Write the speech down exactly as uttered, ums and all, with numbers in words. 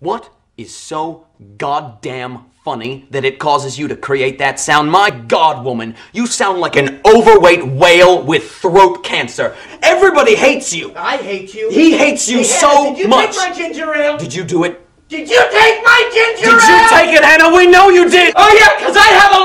What is so goddamn funny that it causes you to create that sound? My God, woman, you sound like an overweight whale with throat cancer. Everybody hates you. I hate you. He hates you so much. Did you take my ginger ale? Did you do it? Did you take my ginger ale? Did you take it, Hannah? We know you did. Oh yeah, because I have a